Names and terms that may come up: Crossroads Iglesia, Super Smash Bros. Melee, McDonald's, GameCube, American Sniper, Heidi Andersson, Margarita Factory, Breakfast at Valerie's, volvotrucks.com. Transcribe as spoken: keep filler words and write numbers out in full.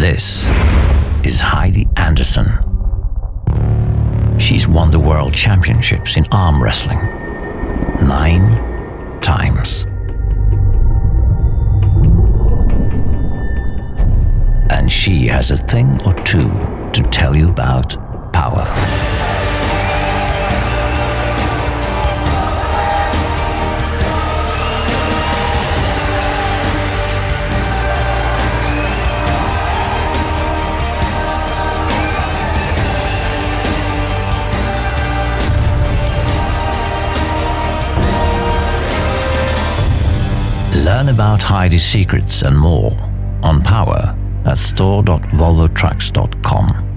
This is Heidi Andersson. She's won the world championships in arm wrestling nine times. And she has a thing or two to tell you about power. Learn about Heidi's secrets and more on power at store dot volvo trucks dot com.